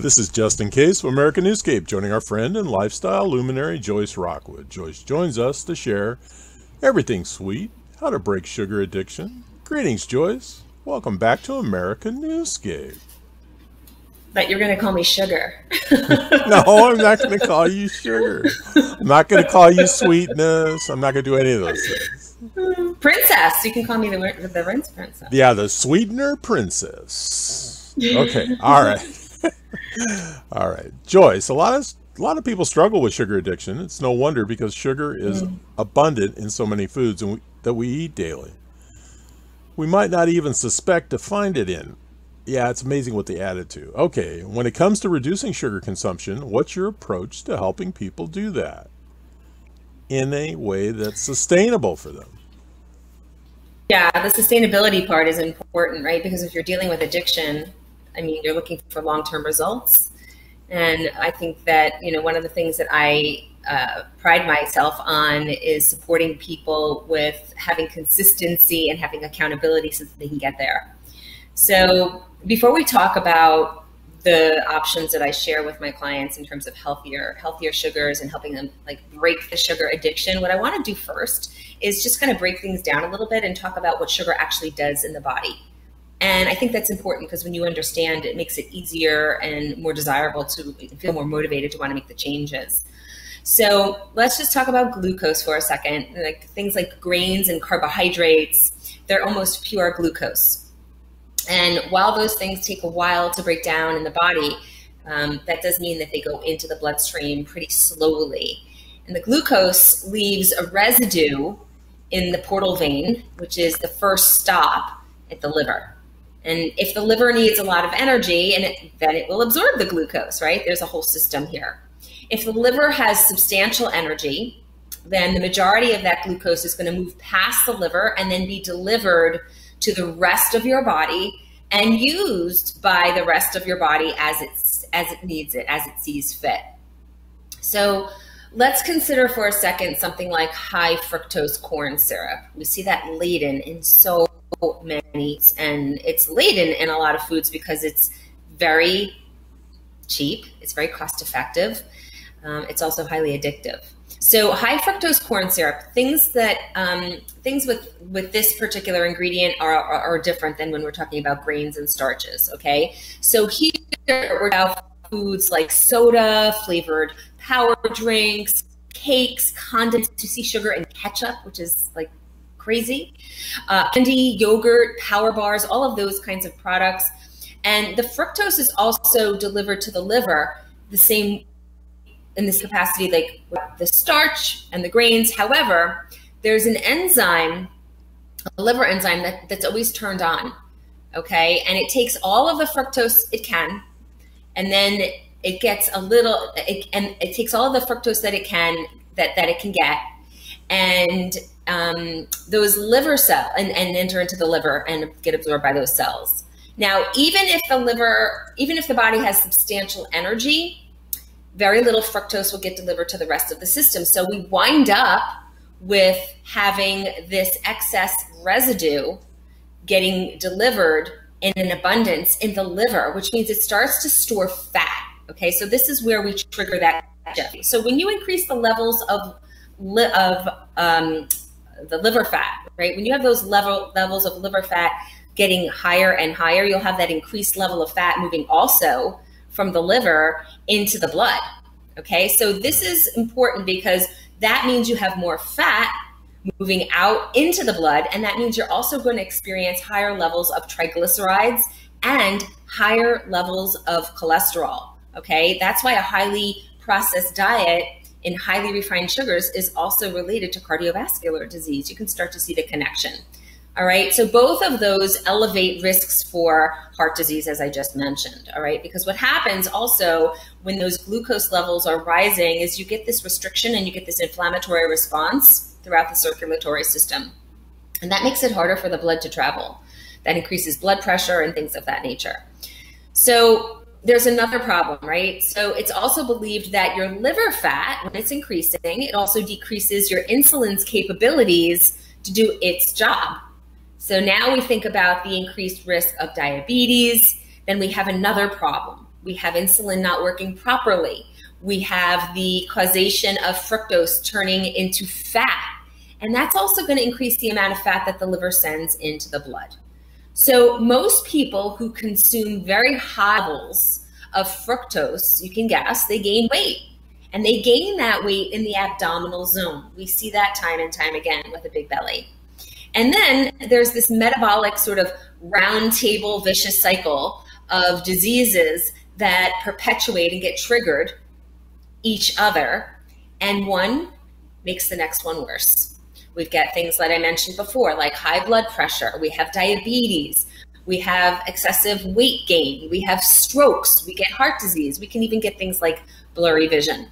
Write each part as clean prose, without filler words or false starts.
This is Justin Case from American Newscape, joining our friend and lifestyle luminary, Joyce Rockwood. Joyce joins us to share everything sweet, how to break sugar addiction. Greetings, Joyce. Welcome back to American Newscape. But you're going to call me sugar. No, I'm not going to call you sugar. I'm not going to call you sweetness. I'm not going to do any of those things. Princess. You can call me the rinse princess. Yeah, the sweetener princess. Okay. All right. All right. Joyce, a lot of people struggle with sugar addiction. It's no wonder, because sugar is abundant in so many foods that we eat daily. We might not even suspect to find it in. Yeah, it's amazing what they added to. Okay, when it comes to reducing sugar consumption, what's your approach to helping people do that in a way that's sustainable for them? Yeah, the sustainability part is important, right? Because if you're dealing with addiction, I mean, you're looking for long-term results. And I think that, you know, one of the things that I pride myself on is supporting people with having consistency and having accountability so that they can get there. So before we talk about the options that I share with my clients in terms of healthier sugars and helping them like break the sugar addiction, what I want to do first is just kind of break things down a little bit and talk about what sugar actually does in the body. And I think that's important, because when you understand, it makes it easier and more desirable to feel more motivated to want to make the changes. So let's just talk about glucose for a second. Like things like grains and carbohydrates, they're almost pure glucose. And while those things take a while to break down in the body, that does mean that they go into the bloodstream pretty slowly. And the glucose leaves a residue in the portal vein, which is the first stop at the liver. And if the liver needs a lot of energy, then it will absorb the glucose, right? There's a whole system here. If the liver has substantial energy, then the majority of that glucose is going to move past the liver and then be delivered to the rest of your body and used by the rest of your body as it needs it, as it sees fit. So let's consider for a second something like high fructose corn syrup. We see that laden in so many, and it's laden in a lot of foods because it's very cheap, it's very cost effective, it's also highly addictive. So high fructose corn syrup, things with this particular ingredient are different than when we're talking about grains and starches, okay? So here we're talking about foods like soda, flavored power drinks, cakes, condiments. You see sugar and ketchup, which is like crazy. Candy, yogurt, power bars, all of those kinds of products. And the fructose is also delivered to the liver the same in this capacity, like the starch and the grains. However, there's an enzyme, a liver enzyme that's always turned on, okay? And it takes all of the fructose it can, and then it gets a little, it takes all of the fructose that it can, that it can get, and those liver cells, and enter into the liver and get absorbed by those cells. Now, even if the body has substantial energy, very little fructose will get delivered to the rest of the system. So we wind up with having this excess residue getting delivered in an abundance in the liver, which means it starts to store fat. Okay, so this is where we trigger that shift. So when you increase the levels of the liver fat, right? When you have those levels of liver fat getting higher and higher, you'll have that increased level of fat moving also from the liver into the blood, okay? So this is important, because that means you have more fat moving out into the blood, and that means you're also going to experience higher levels of triglycerides and higher levels of cholesterol, okay? That's why a highly processed diet in highly refined sugars is also related to cardiovascular disease. You can start to see the connection. All right, so both of those elevate risks for heart disease, as I just mentioned, all right? Because what happens also when those glucose levels are rising is you get this restriction and you get this inflammatory response throughout the circulatory system. And that makes it harder for the blood to travel. That increases blood pressure and things of that nature. So there's another problem, right? So it's also believed that your liver fat, when it's increasing, it also decreases your insulin's capabilities to do its job. So now we think about the increased risk of diabetes, then we have another problem, We have insulin not working properly. We have the causation of fructose turning into fat. And that's also going to increase the amount of fat that the liver sends into the blood. So most people who consume very high levels of fructose, you can guess, they gain weight. And they gain that weight in the abdominal zone. We see that time and time again with a big belly. And then there's this metabolic sort of round table vicious cycle of diseases that perpetuate and get triggered each other, and one makes the next one worse. We've got things that I mentioned before, like high blood pressure, we have diabetes, we have excessive weight gain, we have strokes, we get heart disease, we can even get things like blurry vision.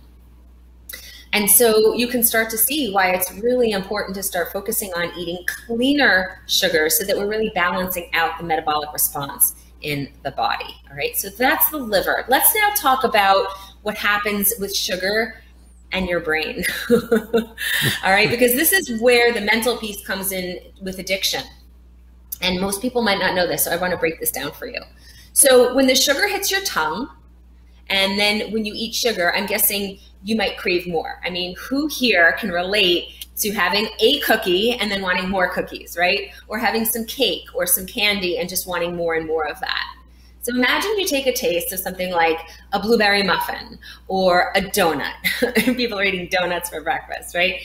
And so you can start to see why it's really important to start focusing on eating cleaner sugars so that we're really balancing out the metabolic response in the body. All right, so that's the liver. Let's now talk about what happens with sugar and your brain. All right, because this is where the mental piece comes in with addiction. And most people might not know this, so I want to break this down for you. So when the sugar hits your tongue, and then when you eat sugar, I'm guessing you might crave more. I mean, who here can relate to having a cookie and then wanting more cookies, right? Or having some cake or some candy and just wanting more and more of that. So imagine you take a taste of something like a blueberry muffin or a donut. People are eating donuts for breakfast, right?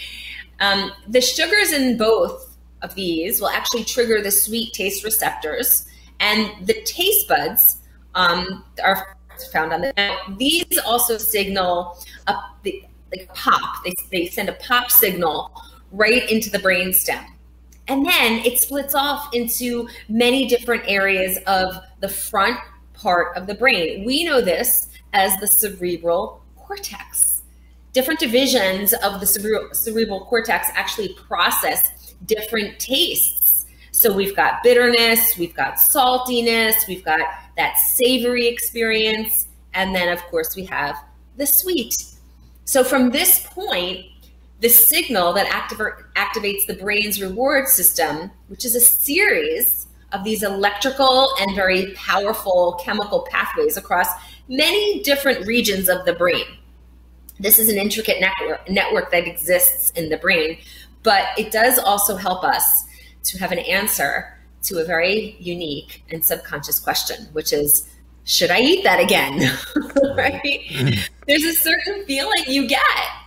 The sugars in both of these will actually trigger the sweet taste receptors, and the taste buds are found on the. These also signal like a pop. They send a pop signal right into the brainstem, and then it splits off into many different areas of the front part of the brain. We know this as the cerebral cortex. Different divisions of the cerebral cortex actually process different tastes. So we've got bitterness, we've got saltiness, we've got that savory experience, and then of course we have the sweet. So from this point, the signal that activates the brain's reward system, which is a series of these electrical and very powerful chemical pathways across many different regions of the brain. This is an intricate network that exists in the brain, but it does also help us to have an answer to a very unique and subconscious question, which is, should I eat that again? Right? There's a certain feeling you get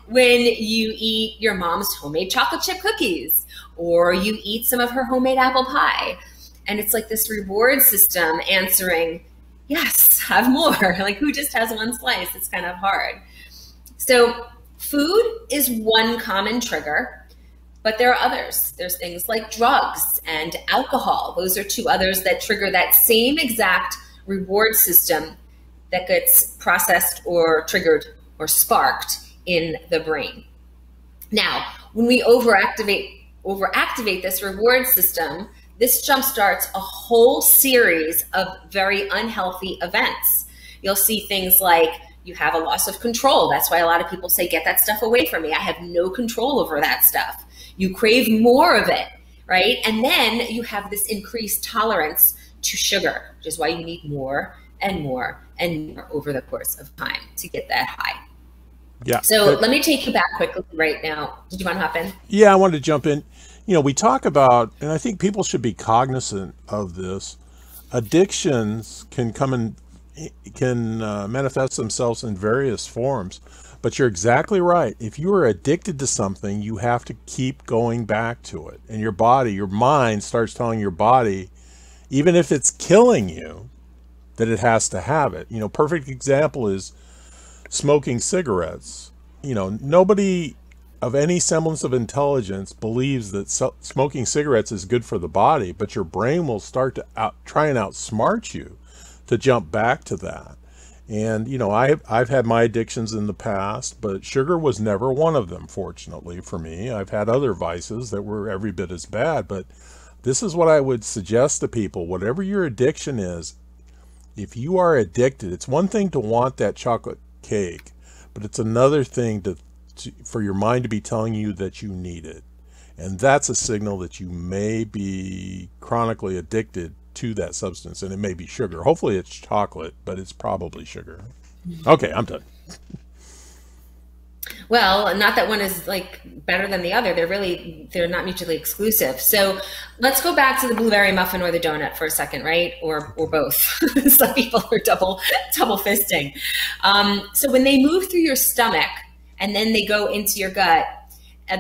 when you eat your mom's homemade chocolate chip cookies, or you eat some of her homemade apple pie. And it's like this reward system answering, yes, have more. Like, who just has one slice? It's kind of hard. So food is one common trigger. But there are others. There's things like drugs and alcohol. Those are two others that trigger that same exact reward system that gets processed or triggered or sparked in the brain. Now, when we overactivate this reward system, this jumpstarts a whole series of very unhealthy events. You'll see things like you have a loss of control. That's why a lot of people say, get that stuff away from me. I have no control over that stuff. You crave more of it, right? And then you have this increased tolerance to sugar, which is why you need more and more and more over the course of time to get that high. Yeah. So let me take you back quickly right now. Did you want to hop in? Yeah, I wanted to jump in. You know, we talk about, and I think people should be cognizant of this, addictions can come in, can manifest themselves in various forms. But you're exactly right. If you are addicted to something, you have to keep going back to it. And your body, your mind starts telling your body, even if it's killing you, that it has to have it. You know, perfect example is smoking cigarettes. You know, nobody of any semblance of intelligence believes that smoking cigarettes is good for the body, but your brain will start to try and outsmart you to jump back to that. And, you know, I've had my addictions in the past, but sugar was never one of them, fortunately for me. I've had other vices that were every bit as bad, but this is what I would suggest to people. Whatever your addiction is, if you are addicted, it's one thing to want that chocolate cake, but it's another thing for your mind to be telling you that you need it. And that's a signal that you may be chronically addicted to that substance, and it may be sugar. Hopefully it's chocolate, but it's probably sugar. Okay, I'm done. Well, not that one is like better than the other. They're not mutually exclusive. So let's go back to the blueberry muffin or the donut for a second, right? Or both. Some people are double fisting. So when they move through your stomach and then they go into your gut,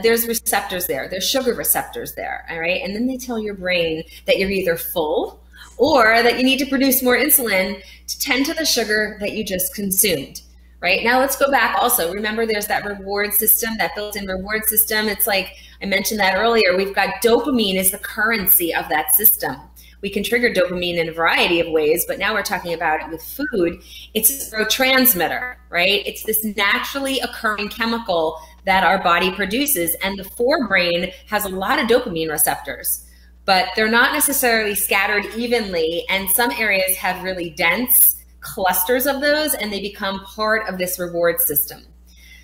there's receptors there. There's sugar receptors there, all right? And then they tell your brain that you're either full or that you need to produce more insulin to tend to the sugar that you just consumed. Right now, let's go back also. Remember, there's that reward system, that built-in reward system. It's like I mentioned that earlier. We've got dopamine is the currency of that system. We can trigger dopamine in a variety of ways, but now we're talking about it with food. It's a neurotransmitter, right? It's this naturally occurring chemical that our body produces, and the forebrain has a lot of dopamine receptors, but they're not necessarily scattered evenly, and some areas have really dense clusters of those, and they become part of this reward system.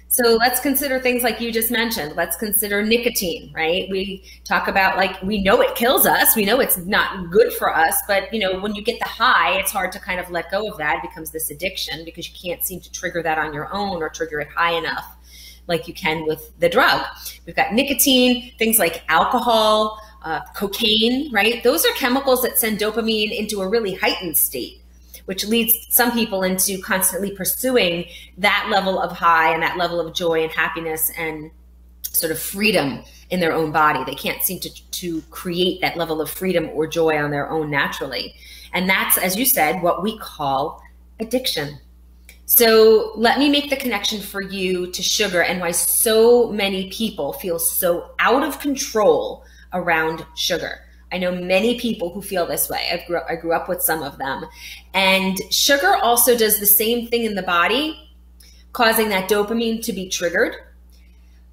So let's consider things like you just mentioned. Let's consider nicotine, right? We talk about, like, we know it kills us. We know it's not good for us, but you know, when you get the high, it's hard to kind of let go of that. It becomes this addiction because you can't seem to trigger that on your own or trigger it high enough like you can with the drug. We've got nicotine, things like alcohol, cocaine, right? Those are chemicals that send dopamine into a really heightened state, which leads some people into constantly pursuing that level of high and that level of joy and happiness and sort of freedom in their own body. They can't seem to create that level of freedom or joy on their own naturally. And that's, as you said, what we call addiction. So let me make the connection for you to sugar and why so many people feel so out of control around sugar. I know many people who feel this way. I grew up with some of them. And sugar also does the same thing in the body, causing that dopamine to be triggered.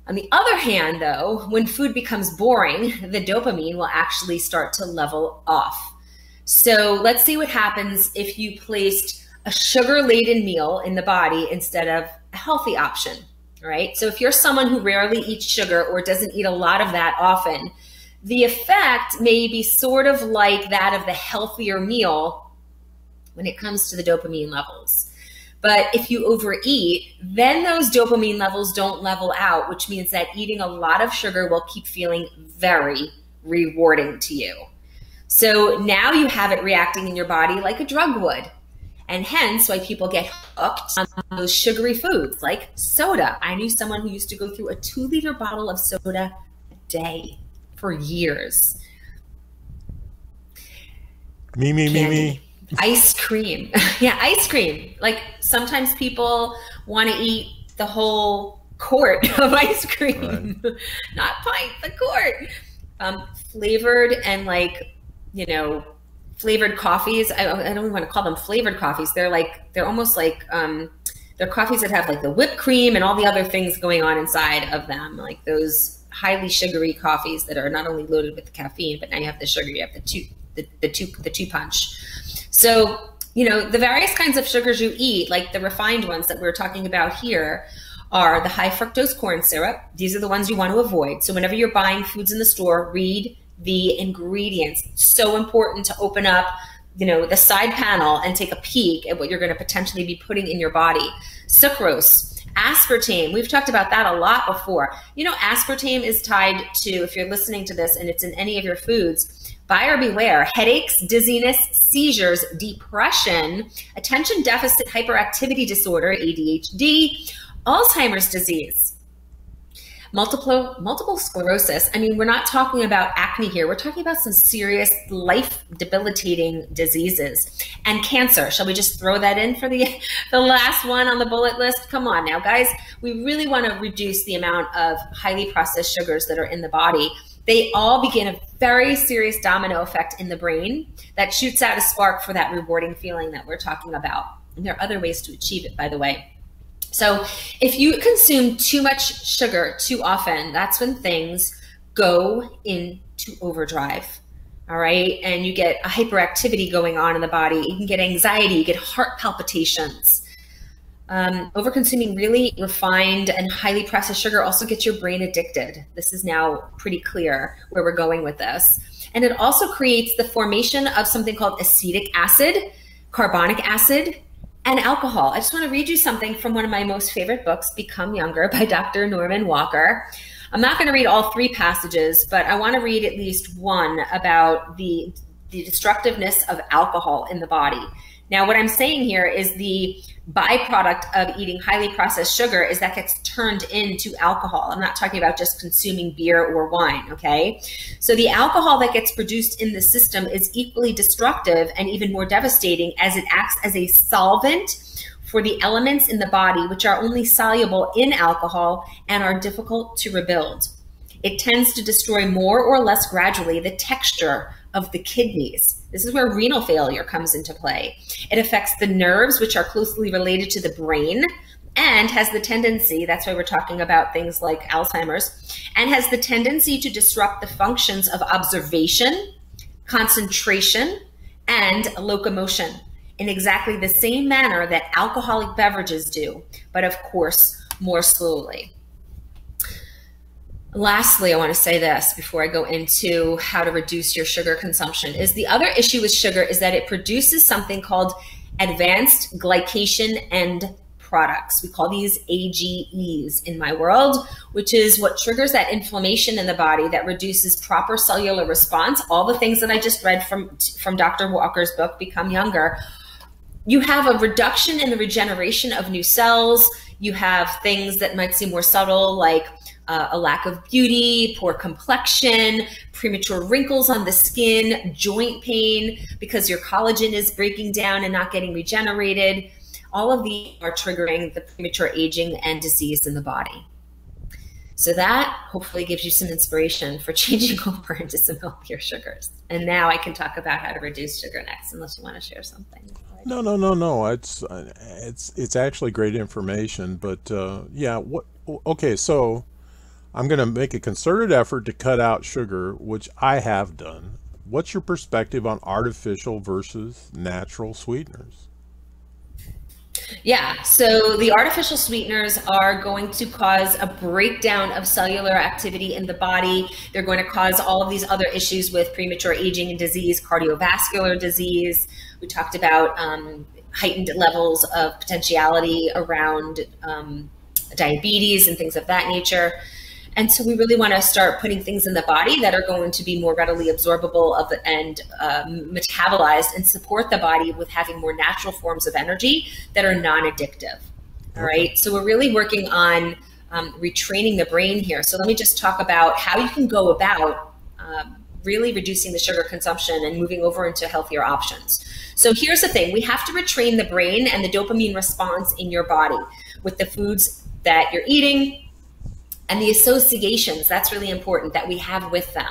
On the other hand, though, when food becomes boring, the dopamine will actually start to level off. So let's see what happens if you placed a sugar-laden meal in the body instead of a healthy option, all right? So if you're someone who rarely eats sugar or doesn't eat a lot of that often, the effect may be sort of like that of the healthier meal when it comes to the dopamine levels. But if you overeat, then those dopamine levels don't level out, which means that eating a lot of sugar will keep feeling very rewarding to you. So now you have it reacting in your body like a drug would. And hence why people get hooked on those sugary foods like soda. I knew someone who used to go through a 2-liter bottle of soda a day for years. Me. Ice cream. Yeah, ice cream. Like, sometimes people want to eat the whole quart of ice cream, right? Not pint, the quart. Flavored and, like, you know, flavored coffees. I don't even want to call them flavored coffees. They're like, they're almost like, they're coffees that have like the whipped cream and all the other things going on inside of them. Like those highly sugary coffees that are not only loaded with the caffeine, but now you have the sugar, you have the two punch. So, you know, the various kinds of sugars you eat, like the refined ones that we're talking about here, are the high fructose corn syrup. These are the ones you want to avoid. So whenever you're buying foods in the store, read the ingredients. It's so important to open up, you know, the side panel and take a peek at what you're going to potentially be putting in your body. Sucrose. Aspartame, we've talked about that a lot before. You know, aspartame is tied to, if you're listening to this and it's in any of your foods, buyer beware, headaches, dizziness, seizures, depression, attention deficit hyperactivity disorder, ADHD, Alzheimer's disease, multiple sclerosis. I mean, we're not talking about acne here. We're talking about some serious life debilitating diseases, and cancer. Shall we just throw that in for the last one on the bullet list? Come on now, guys. We really want to reduce the amount of highly processed sugars that are in the body. They all begin a very serious domino effect in the brain that shoots out a spark for that rewarding feeling that we're talking about. And there are other ways to achieve it, by the way. So if you consume too much sugar too often, that's when things go into overdrive, all right? And you get a hyperactivity going on in the body. You can get anxiety, you get heart palpitations. Overconsuming really refined and highly processed sugar also gets your brain addicted. This is now pretty clear where we're going with this. And it also creates the formation of something called acetic acid, carbonic acid, and alcohol. I just want to read you something from one of my most favorite books, Become Younger, by Dr. Norman Walker. I'm not going to read all three passages, but I want to read at least one about the destructiveness of alcohol in the body. Now, what I'm saying here is the byproduct of eating highly processed sugar is that gets turned into alcohol. I'm not talking about just consuming beer or wine, okay? So the alcohol that gets produced in the system is equally destructive and even more devastating, as it acts as a solvent for the elements in the body which are only soluble in alcohol and are difficult to rebuild. It tends to destroy more or less gradually the texture of the kidneys. This is where renal failure comes into play. It affects the nerves, which are closely related to the brain, and has the tendency, that's why we're talking about things like Alzheimer's, and has the tendency to disrupt the functions of observation, concentration, and locomotion in exactly the same manner that alcoholic beverages do, but of course, more slowly. Lastly, I want to say this before I go into how to reduce your sugar consumption, is the other issue with sugar is that it produces something called advanced glycation end products. We call these AGEs in my world, which is what triggers that inflammation in the body that reduces proper cellular response. All the things that I just read from Dr. Walker's book, Become Younger. You have a reduction in the regeneration of new cells. You have things that might seem more subtle, like a lack of beauty, poor complexion, premature wrinkles on the skin, joint pain because your collagen is breaking down and not getting regenerated. All of these are triggering the premature aging and disease in the body. So that hopefully gives you some inspiration for changing over into some healthier sugars. And now I can talk about how to reduce sugar next, unless you want to share something. No. It's actually great information, but yeah. Okay, so I'm going to make a concerted effort to cut out sugar, which I have done. What's your perspective on artificial versus natural sweeteners? Yeah, so the artificial sweeteners are going to cause a breakdown of cellular activity in the body. They're going to cause all of these other issues with premature aging and disease, cardiovascular disease. We talked about heightened levels of potentiality around diabetes and things of that nature. And so we really want to start putting things in the body that are going to be more readily absorbable and metabolized, and support the body with having more natural forms of energy that are non-addictive. All right. So we're really working on retraining the brain here. So let me just talk about how you can go about really reducing the sugar consumption and moving over into healthier options. So here's the thing. We have to retrain the brain and the dopamine response in your body with the foods that you're eating, and the associations, that's really important, that we have with them.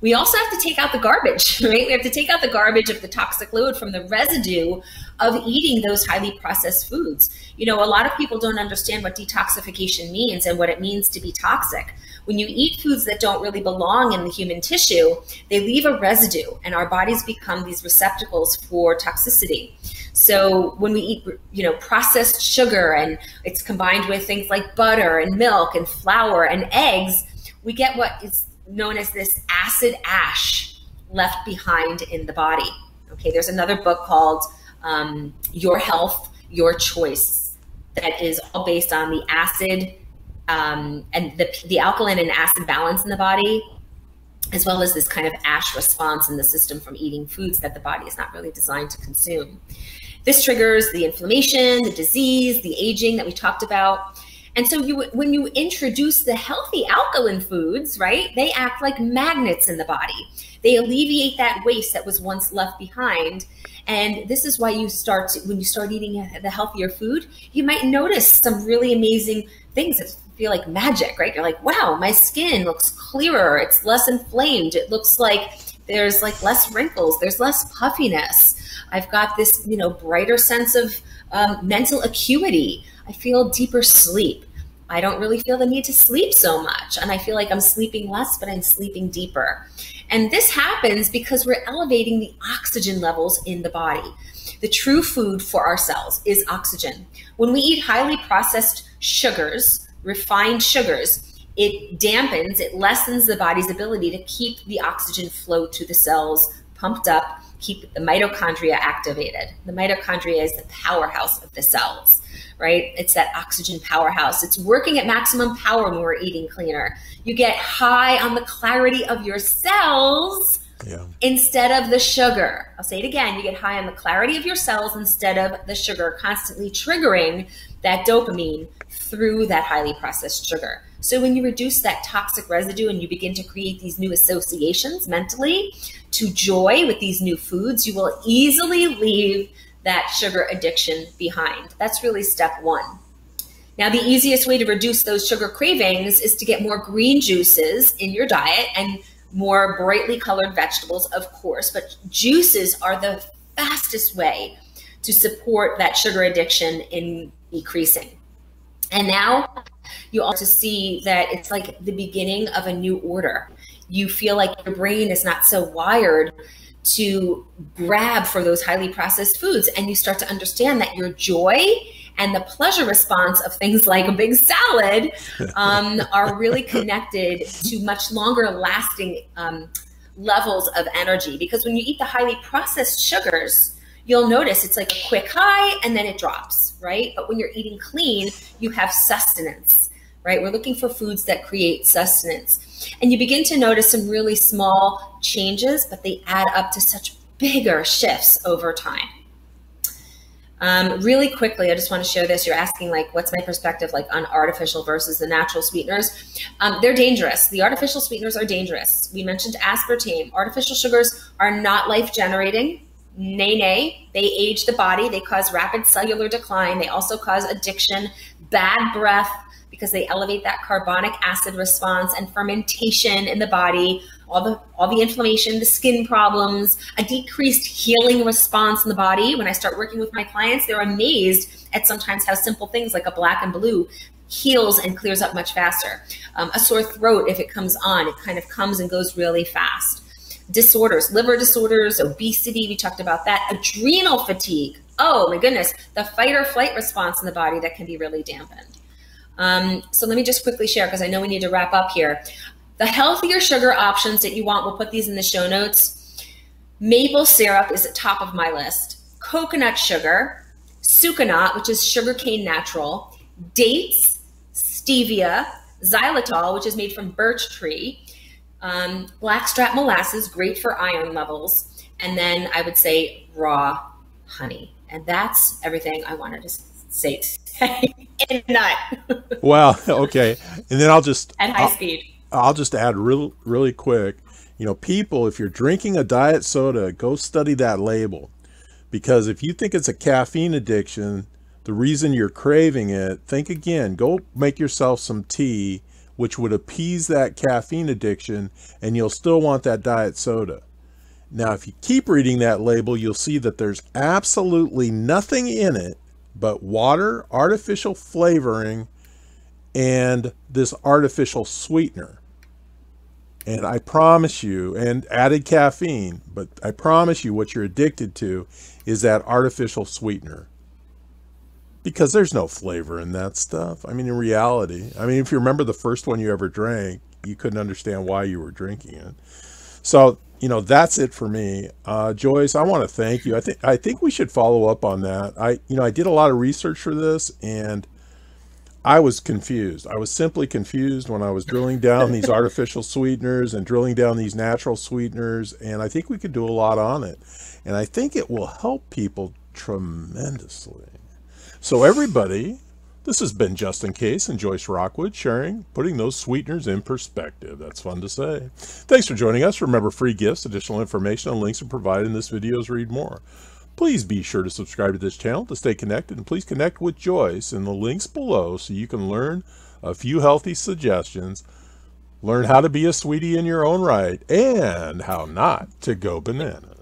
We also have to take out the garbage, right? We have to take out the garbage of the toxic load from the residue of eating those highly processed foods. You know, a lot of people don't understand what detoxification means and what it means to be toxic. When you eat foods that don't really belong in the human tissue, they leave a residue, and our bodies become these receptacles for toxicity. So when we eat, you know, processed sugar, and it's combined with things like butter and milk and flour and eggs, we get what is known as this acid ash left behind in the body. Okay, there's another book called Your Health, Your Choice that is all based on the acid and the alkaline and acid balance in the body, as well as this kind of ash response in the system from eating foods that the body is not really designed to consume. This triggers the inflammation, the disease, the aging that we talked about. And so when you introduce the healthy alkaline foods, right, they act like magnets in the body. They alleviate that waste that was once left behind. And this is why you start to, when you start eating the healthier food, you might notice some really amazing things that feel like magic, right? You're like, wow, my skin looks clearer. It's less inflamed. It looks like there's like less wrinkles. There's less puffiness. I've got this, you know, brighter sense of mental acuity. I feel deeper sleep. I don't really feel the need to sleep so much. And I feel like I'm sleeping less, but I'm sleeping deeper. And this happens because we're elevating the oxygen levels in the body. The true food for our cells is oxygen. When we eat highly processed sugars, refined sugars, it dampens, it lessens the body's ability to keep the oxygen flow to the cells pumped up, keep the mitochondria activated. The mitochondria is the powerhouse of the cells, right? It's that oxygen powerhouse. It's working at maximum power when we're eating cleaner. You get high on the clarity of your cells instead of the sugar. I'll say it again, you get high on the clarity of your cells instead of the sugar, constantly triggering that dopamine through that highly processed sugar. So when you reduce that toxic residue and you begin to create these new associations mentally to joy with these new foods, you will easily leave that sugar addiction behind. That's really step one. Now, the easiest way to reduce those sugar cravings is to get more green juices in your diet and more brightly colored vegetables, of course, but juices are the fastest way to support that sugar addiction in decreasing. And now you also see that it's like the beginning of a new order. You feel like your brain is not so wired to grab for those highly processed foods, and you start to understand that your joy and the pleasure response of things like a big salad are really connected to much longer lasting levels of energy. Because when you eat the highly processed sugars, you'll notice it's like a quick high and then it drops, right? But when you're eating clean, you have sustenance, right? We're looking for foods that create sustenance. And you begin to notice some really small changes, but they add up to such bigger shifts over time. Really quickly, I just want to share this. You're asking, like, what's my perspective like on artificial versus the natural sweeteners? They're dangerous. The artificial sweeteners are dangerous. We mentioned aspartame. Artificial sugars are not life-generating. Nay, nay. They age the body. They cause rapid cellular decline. They also cause addiction, bad breath, because they elevate that carbonic acid response and fermentation in the body, all the inflammation, the skin problems, a decreased healing response in the body. When I start working with my clients, they're amazed at sometimes how simple things like a black and blue heals and clears up much faster. A sore throat, if it comes on, it kind of comes and goes really fast. Disorders, liver disorders, obesity, we talked about that. Adrenal fatigue, oh my goodness, the fight or flight response in the body that can be really dampened. So let me just quickly share, because I know we need to wrap up here. The healthier sugar options that you want, we'll put these in the show notes. Maple syrup is at top of my list. Coconut sugar, sucanat, which is sugarcane natural, dates, stevia, xylitol, which is made from birch tree, blackstrap molasses, great for iron levels, and then I would say raw honey. And that's everything I wanted to say today. In a nut. Wow. Okay. And then I'll just at high speed. I'll just add really quick. You know, people, if you're drinking a diet soda, go study that label, because if you think it's a caffeine addiction, the reason you're craving it, think again. Go make yourself some tea, which would appease that caffeine addiction, and you'll still want that diet soda. Now, if you keep reading that label, you'll see that there's absolutely nothing in it but water, artificial flavoring, and this artificial sweetener. And I promise you, and added caffeine, but I promise you what you're addicted to is that artificial sweetener. Because there's no flavor in that stuff. I mean, in reality, I mean, if you remember the first one you ever drank, you couldn't understand why you were drinking it. So, you know, that's it for me. Joyce, I want to thank you. I think we should follow up on that. I did a lot of research for this, and I was confused. I was simply confused when I was drilling down these artificial sweeteners and drilling down these natural sweeteners. And I think we could do a lot on it. And I think it will help people tremendously. So everybody, this has been Justin Case and Joyce Rockwood sharing, putting those sweeteners in perspective. That's fun to say. Thanks for joining us. Remember, free gifts, additional information, and links are provided in this video as read more. Please be sure to subscribe to this channel to stay connected, and please connect with Joyce in the links below so you can learn a few healthy suggestions, learn how to be a sweetie in your own right, and how not to go bananas.